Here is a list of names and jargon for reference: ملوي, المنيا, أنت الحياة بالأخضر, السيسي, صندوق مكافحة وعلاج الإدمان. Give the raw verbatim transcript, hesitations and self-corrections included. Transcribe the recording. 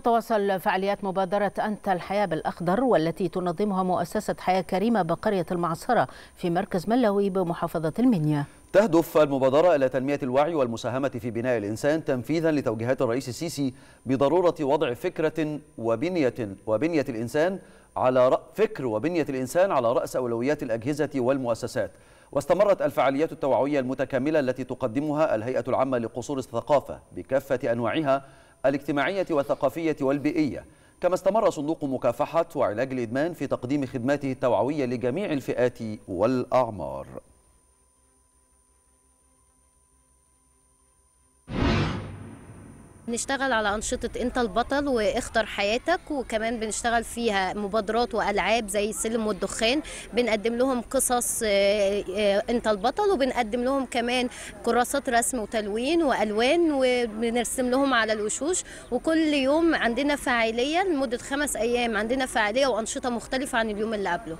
تتواصل فعاليات مبادرة أنت الحياة بالأخضر والتي تنظمها مؤسسة حياة كريمة بقرية المعصرة في مركز ملوي بمحافظة المنيا. تهدف المبادرة إلى تنمية الوعي والمساهمة في بناء الإنسان تنفيذا لتوجيهات الرئيس السيسي بضرورة وضع فكرة وبنية وبنية الإنسان على فكر وبنية الإنسان على رأس أولويات الأجهزة والمؤسسات. واستمرت الفعاليات التوعوية المتكاملة التي تقدمها الهيئة العامة لقصور الثقافة بكافة أنواعها الاجتماعية والثقافية والبيئية، كما استمر صندوق مكافحة وعلاج الإدمان في تقديم خدماته التوعوية لجميع الفئات والأعمار. بنشتغل على أنشطة أنت البطل واختر حياتك، وكمان بنشتغل فيها مبادرات وألعاب زي السلم والدخان، بنقدم لهم قصص أنت البطل، وبنقدم لهم كمان كراسات رسم وتلوين وألوان، وبنرسم لهم على الوشوش. وكل يوم عندنا فعالية لمدة خمس أيام، عندنا فعالية وأنشطة مختلفة عن اليوم اللي قبله.